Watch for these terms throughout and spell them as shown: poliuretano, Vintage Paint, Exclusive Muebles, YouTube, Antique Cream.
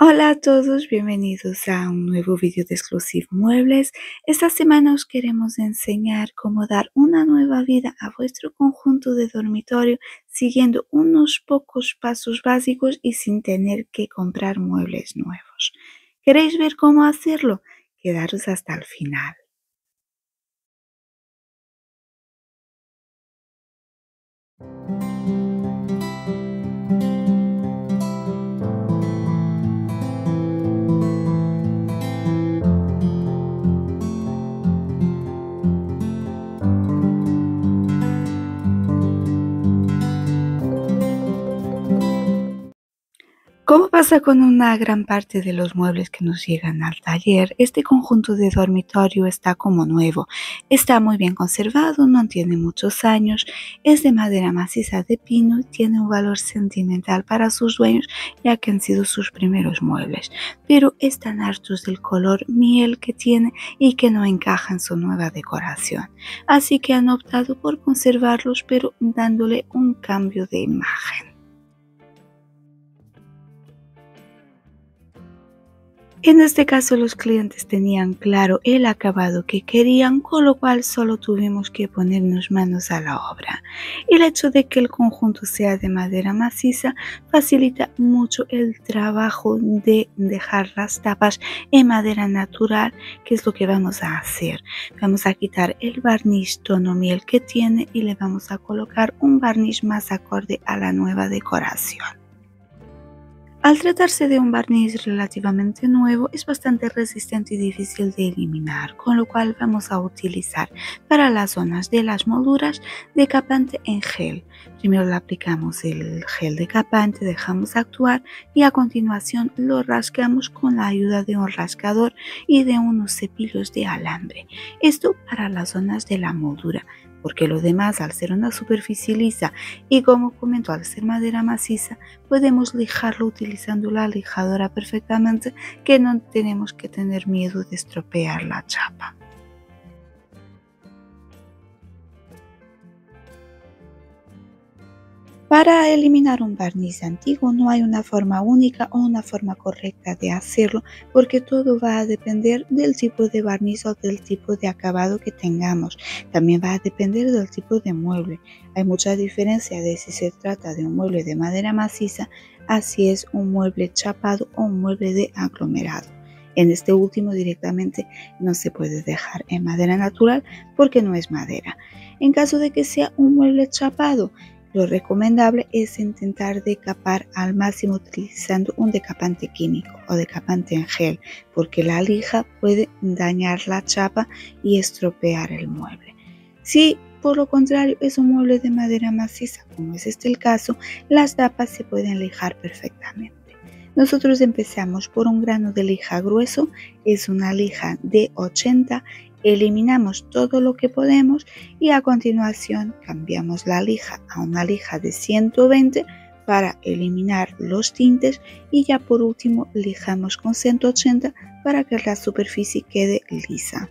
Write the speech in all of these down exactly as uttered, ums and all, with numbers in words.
Hola a todos, bienvenidos a un nuevo vídeo de Exclusive Muebles. Esta semana os queremos enseñar cómo dar una nueva vida a vuestro conjunto de dormitorio siguiendo unos pocos pasos básicos y sin tener que comprar muebles nuevos. ¿Queréis ver cómo hacerlo? Quedaros hasta el final. Como pasa con una gran parte de los muebles que nos llegan al taller, este conjunto de dormitorio está como nuevo. Está muy bien conservado, no tiene muchos años, es de madera maciza de pino y tiene un valor sentimental para sus dueños ya que han sido sus primeros muebles, pero están hartos del color miel que tiene y que no encaja en su nueva decoración. Así que han optado por conservarlos pero dándole un cambio de imagen. En este caso los clientes tenían claro el acabado que querían, con lo cual solo tuvimos que ponernos manos a la obra. El hecho de que el conjunto sea de madera maciza facilita mucho el trabajo de dejar las tapas en madera natural, que es lo que vamos a hacer. Vamos a quitar el barniz tono miel que tiene y le vamos a colocar un barniz más acorde a la nueva decoración. Al tratarse de un barniz relativamente nuevo, es bastante resistente y difícil de eliminar, con lo cual vamos a utilizar para las zonas de las molduras decapante en gel. Primero le aplicamos el gel decapante, dejamos actuar y a continuación lo rascamos con la ayuda de un rascador y de unos cepillos de alambre. Esto para las zonas de la moldura, porque lo demás, al ser una superficie lisa y como comento al ser madera maciza, podemos lijarlo utilizando la lijadora perfectamente, que no tenemos que tener miedo de estropear la chapa. Para eliminar un barniz antiguo no hay una forma única o una forma correcta de hacerlo, porque todo va a depender del tipo de barniz o del tipo de acabado que tengamos. También va a depender del tipo de mueble. Hay mucha diferencia de si se trata de un mueble de madera maciza a si es un mueble chapado o un mueble de aglomerado. En este último directamente no se puede dejar en madera natural porque no es madera. En caso de que sea un mueble chapado, lo recomendable es intentar decapar al máximo utilizando un decapante químico o decapante en gel, porque la lija puede dañar la chapa y estropear el mueble. Si por lo contrario es un mueble de madera maciza, como es este el caso, las tapas se pueden lijar perfectamente. Nosotros empezamos por un grano de lija grueso, es una lija de ochenta, eliminamos todo lo que podemos y a continuación cambiamos la lija a una lija de ciento veinte para eliminar los tintes y ya por último lijamos con ciento ochenta para que la superficie quede lisa.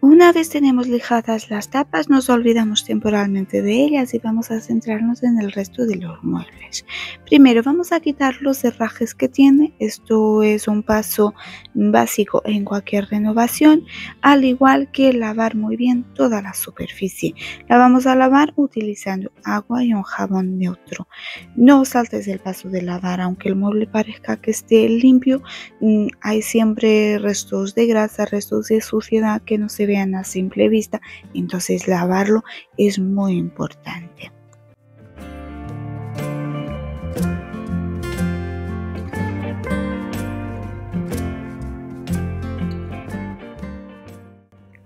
Una vez tenemos lijadas las tapas, nos olvidamos temporalmente de ellas y vamos a centrarnos en el resto de los muebles. Primero vamos a quitar los herrajes que tiene. Esto es un paso básico en cualquier renovación, al igual que lavar muy bien toda la superficie. La vamos a lavar utilizando agua y un jabón neutro. No saltes el paso de lavar, aunque el mueble parezca que esté limpio, hay siempre restos de grasa, restos de suciedad que no se vean a simple vista, entonces lavarlo es muy importante.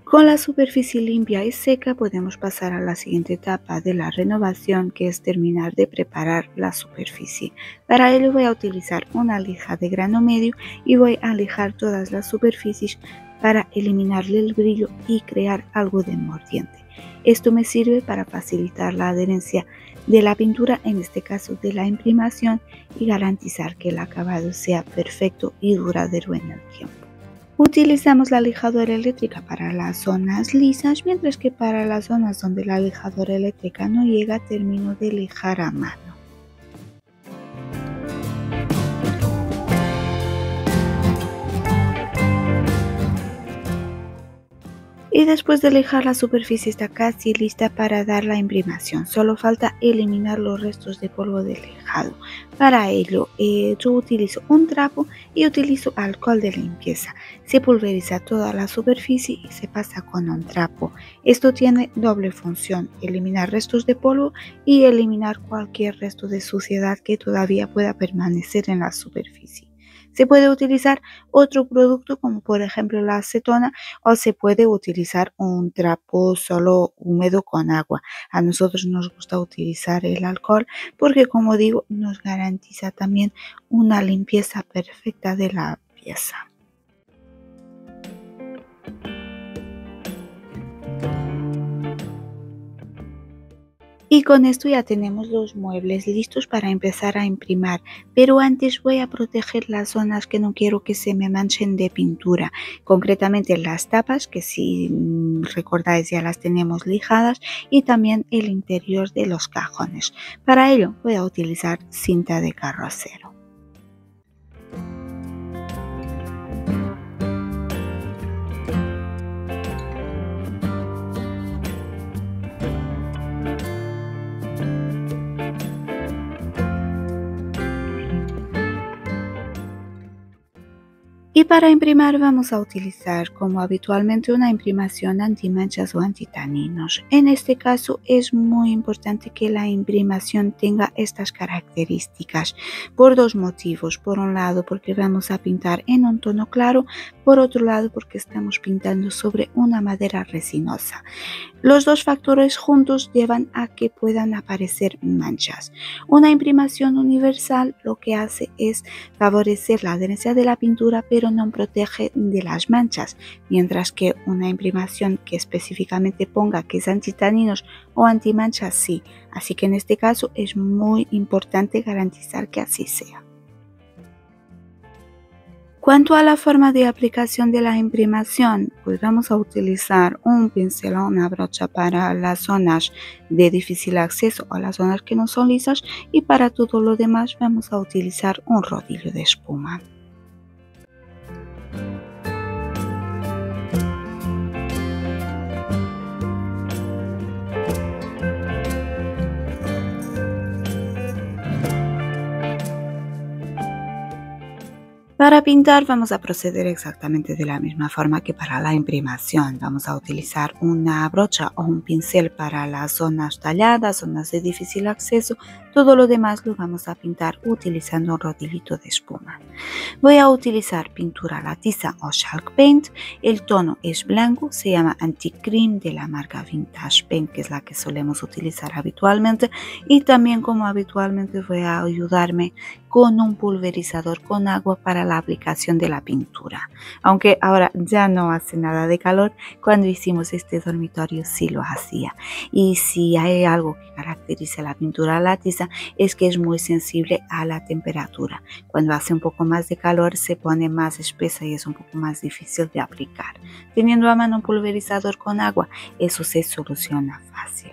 Con la superficie limpia y seca podemos pasar a la siguiente etapa de la renovación, que es terminar de preparar la superficie. Para ello voy a utilizar una lija de grano medio y voy a lijar todas las superficies para eliminarle el brillo y crear algo de mordiente. Esto me sirve para facilitar la adherencia de la pintura, en este caso de la imprimación, y garantizar que el acabado sea perfecto y duradero en el tiempo. Utilizamos la lijadora eléctrica para las zonas lisas, mientras que para las zonas donde la lijadora eléctrica no llega, termino de lijar a mano. Y después de lijar, la superficie está casi lista para dar la imprimación, solo falta eliminar los restos de polvo del lijado. Para ello eh, yo utilizo un trapo y utilizo alcohol de limpieza. Se pulveriza toda la superficie y se pasa con un trapo. Esto tiene doble función, eliminar restos de polvo y eliminar cualquier resto de suciedad que todavía pueda permanecer en la superficie. Se puede utilizar otro producto como por ejemplo la acetona, o se puede utilizar un trapo solo húmedo con agua. A nosotros nos gusta utilizar el alcohol porque, como digo, nos garantiza también una limpieza perfecta de la pieza. Y con esto ya tenemos los muebles listos para empezar a imprimar, pero antes voy a proteger las zonas que no quiero que se me manchen de pintura, concretamente las tapas, que si recordáis ya las tenemos lijadas, y también el interior de los cajones. Para ello voy a utilizar cinta de carrocero. Y para imprimar vamos a utilizar, como habitualmente, una imprimación antimanchas o antitaninos. En este caso es muy importante que la imprimación tenga estas características por dos motivos. Por un lado, porque vamos a pintar en un tono claro. Por otro lado, porque estamos pintando sobre una madera resinosa. Los dos factores juntos llevan a que puedan aparecer manchas. Una imprimación universal lo que hace es favorecer la adherencia de la pintura, pero no protege de las manchas, mientras que una imprimación que específicamente ponga que es antitaninos o antimanchas sí, así que en este caso es muy importante garantizar que así sea. Cuanto a la forma de aplicación de la imprimación, pues vamos a utilizar un pincel o una brocha para las zonas de difícil acceso o las zonas que no son lisas, y para todo lo demás vamos a utilizar un rodillo de espuma. Para pintar vamos a proceder exactamente de la misma forma que para la imprimación. Vamos a utilizar una brocha o un pincel para las zonas talladas, zonas de difícil acceso. Todo lo demás lo vamos a pintar utilizando un rodillito de espuma. Voy a utilizar pintura la tiza o chalk paint. El tono es blanco, se llama Antique Cream de la marca Vintage Paint, que es la que solemos utilizar habitualmente. Y también, como habitualmente, voy a ayudarme con un pulverizador con agua para la aplicación de la pintura. Aunque ahora ya no hace nada de calor, cuando hicimos este dormitorio sí lo hacía. Y si hay algo que caracteriza la pintura a la tiza es que es muy sensible a la temperatura. Cuando hace un poco más de calor se pone más espesa y es un poco más difícil de aplicar. Teniendo a mano un pulverizador con agua, eso se soluciona fácil.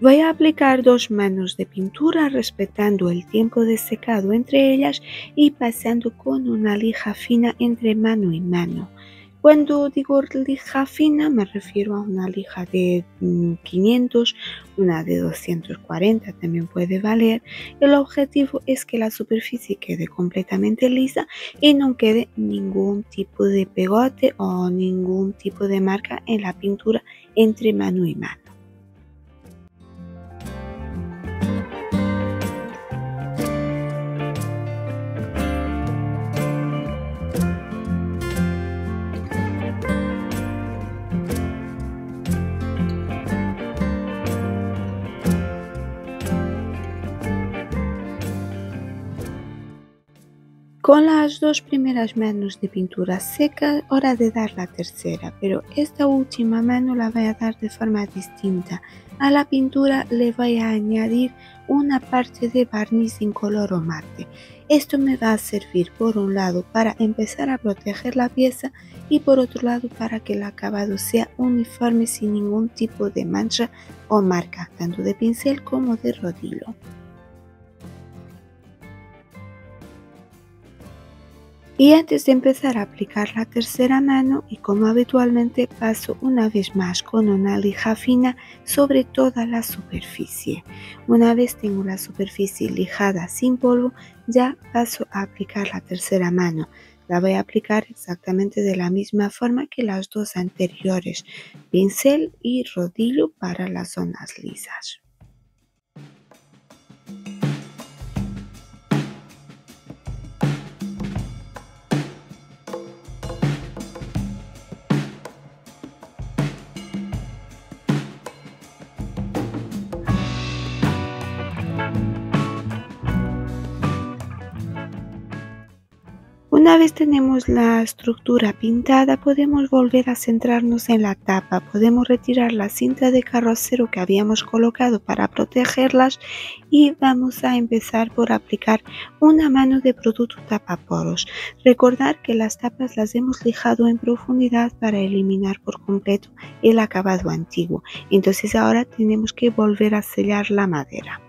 Voy a aplicar dos manos de pintura respetando el tiempo de secado entre ellas y pasando con una lija fina entre mano y mano. Cuando digo lija fina me refiero a una lija de quinientos, una de doscientos cuarenta también puede valer. El objetivo es que la superficie quede completamente lisa y no quede ningún tipo de pegote o ningún tipo de marca en la pintura entre mano y mano. Con las dos primeras manos de pintura seca, hora de dar la tercera, pero esta última mano la voy a dar de forma distinta. a la pintura le voy a añadir una parte de barniz incoloro mate. Esto me va a servir por un lado para empezar a proteger la pieza y por otro lado para que el acabado sea uniforme sin ningún tipo de mancha o marca, tanto de pincel como de rodillo. Y antes de empezar a aplicar la tercera mano, y como habitualmente, paso una vez más con una lija fina sobre toda la superficie. Una vez tengo la superficie lijada sin polvo, ya paso a aplicar la tercera mano. La voy a aplicar exactamente de la misma forma que las dos anteriores, pincel y rodillo para las zonas lisas. Una vez tenemos la estructura pintada, podemos volver a centrarnos en la tapa. Podemos retirar la cinta de carrocero que habíamos colocado para protegerlas y vamos a empezar por aplicar una mano de producto tapaporos. Recordar que las tapas las hemos lijado en profundidad para eliminar por completo el acabado antiguo. Entonces ahora tenemos que volver a sellar la madera.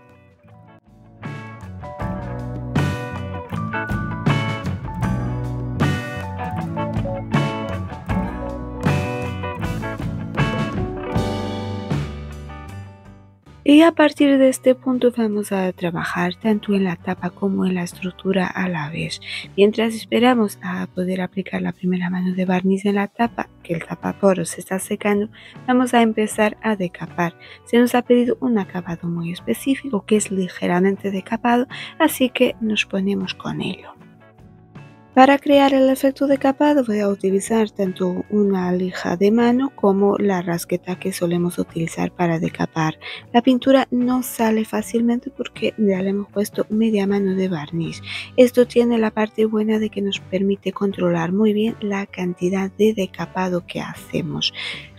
Y a partir de este punto vamos a trabajar tanto en la tapa como en la estructura a la vez. Mientras esperamos a poder aplicar la primera mano de barniz en la tapa, que el tapaporos se está secando, vamos a empezar a decapar. Se nos ha pedido un acabado muy específico que es ligeramente decapado, así que nos ponemos con ello. Para crear el efecto decapado voy a utilizar tanto una lija de mano como la rasqueta que solemos utilizar para decapar. La pintura no sale fácilmente porque ya le hemos puesto media mano de barniz. Esto tiene la parte buena de que nos permite controlar muy bien la cantidad de decapado que hacemos.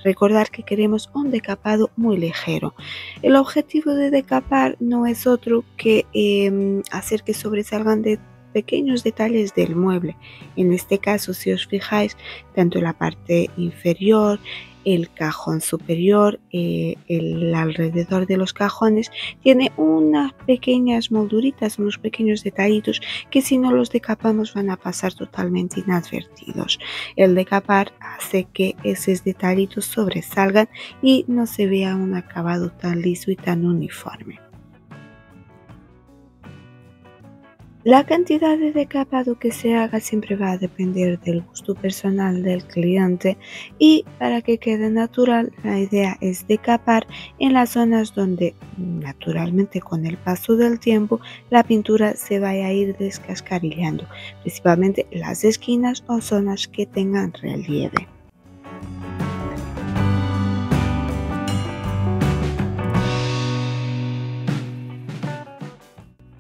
Recordar que queremos un decapado muy ligero. El objetivo de decapar no es otro que eh, hacer que sobresalgan de pequeños detalles del mueble. En este caso, si os fijáis, tanto la parte inferior, el cajón superior, eh, el alrededor de los cajones tiene unas pequeñas molduritas, unos pequeños detallitos que si no los decapamos van a pasar totalmente inadvertidos. El decapar hace que esos detallitos sobresalgan y no se vea un acabado tan liso y tan uniforme. La cantidad de decapado que se haga siempre va a depender del gusto personal del cliente y para que quede natural la idea es decapar en las zonas donde naturalmente con el paso del tiempo la pintura se vaya a ir descascarillando, principalmente las esquinas o zonas que tengan relieve.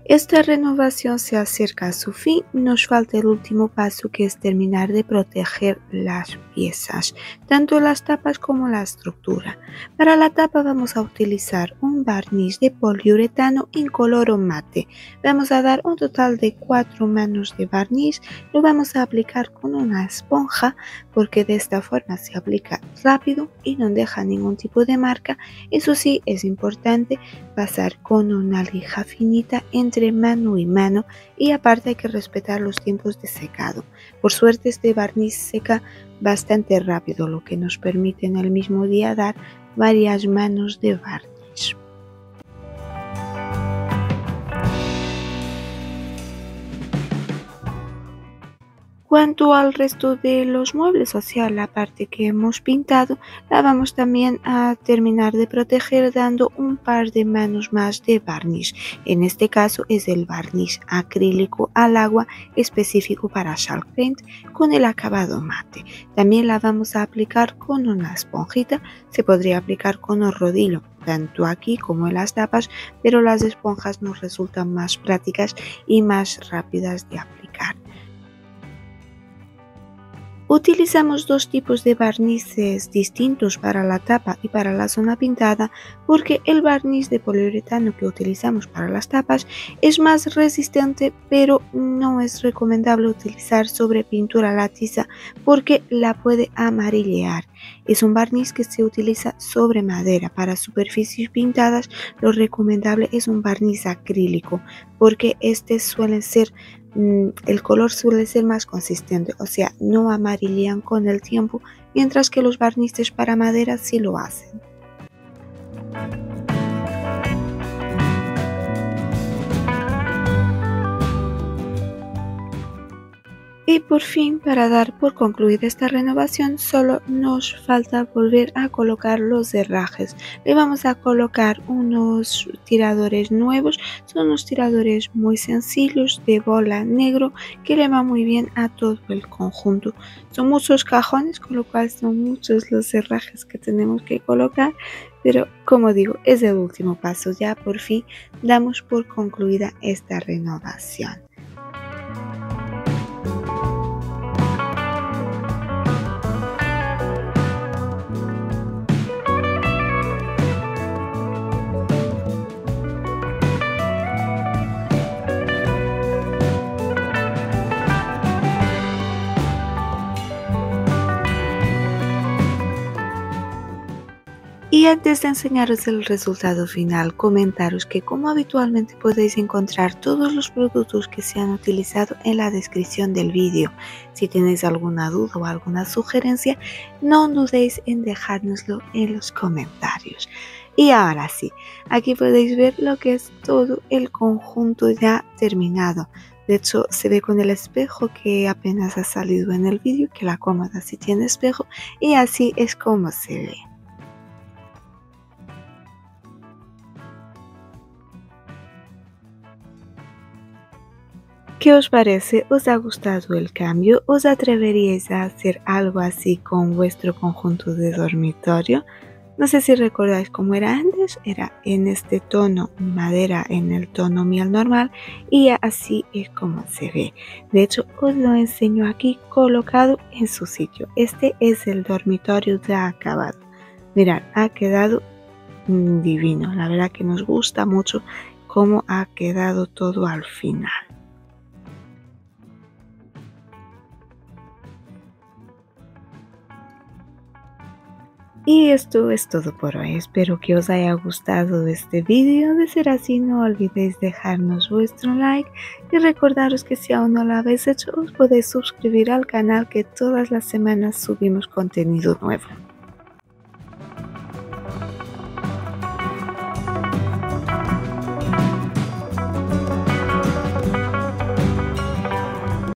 Esta renovación se acerca a su fin, nos falta el último paso que es terminar de proteger las piezas, tanto las tapas como la estructura. Para la tapa vamos a utilizar un barniz de poliuretano incoloro mate. Vamos a dar un total de cuatro manos de barniz, lo vamos a aplicar con una esponja porque de esta forma se aplica rápido y no deja ningún tipo de marca. Eso sí, es importante pasar con una lija finita entre mano y mano y aparte hay que respetar los tiempos de secado. Por suerte este barniz seca bastante rápido, lo que nos permite en el mismo día dar varias manos de barniz. Cuanto al resto de los muebles, o sea la parte que hemos pintado, la vamos también a terminar de proteger dando un par de manos más de barniz. En este caso es el barniz acrílico al agua específico para Shark Paint con el acabado mate. También la vamos a aplicar con una esponjita, se podría aplicar con un rodillo, tanto aquí como en las tapas, pero las esponjas nos resultan más prácticas y más rápidas de aplicar. Utilizamos dos tipos de barnices distintos para la tapa y para la zona pintada, porque el barniz de poliuretano que utilizamos para las tapas es más resistente, pero no es recomendable utilizar sobre pintura la tiza porque la puede amarillear. Es un barniz que se utiliza sobre madera. Para superficies pintadas lo recomendable es un barniz acrílico, porque este suele ser el color suele ser más consistente, o sea, no amarillean con el tiempo, mientras que los barnices para madera sí lo hacen. Y por fin, para dar por concluida esta renovación, solo nos falta volver a colocar los herrajes. Le vamos a colocar unos tiradores nuevos, son unos tiradores muy sencillos de bola negro que le va muy bien a todo el conjunto. Son muchos cajones, con lo cual son muchos los herrajes que tenemos que colocar, pero como digo, es el último paso. Ya por fin damos por concluida esta renovación. Y antes de enseñaros el resultado final, comentaros que como habitualmente podéis encontrar todos los productos que se han utilizado en la descripción del vídeo. Si tenéis alguna duda o alguna sugerencia, no dudéis en dejárnoslo en los comentarios. Y ahora sí, aquí podéis ver lo que es todo el conjunto ya terminado. De hecho, se ve con el espejo que apenas ha salido en el vídeo, que la cómoda sí tiene espejo, y así es como se ve. ¿Qué os parece? ¿Os ha gustado el cambio? ¿Os atreveríais a hacer algo así con vuestro conjunto de dormitorio? No sé si recordáis cómo era antes, era en este tono madera, en el tono miel normal, y así es como se ve. De hecho, os lo enseño aquí colocado en su sitio. Este es el dormitorio ya acabado. Mirad, ha quedado divino. La verdad que nos gusta mucho cómo ha quedado todo al final. Y esto es todo por hoy, espero que os haya gustado este vídeo. De ser así, no olvidéis dejarnos vuestro like y recordaros que si aún no lo habéis hecho, os podéis suscribir al canal, que todas las semanas subimos contenido nuevo.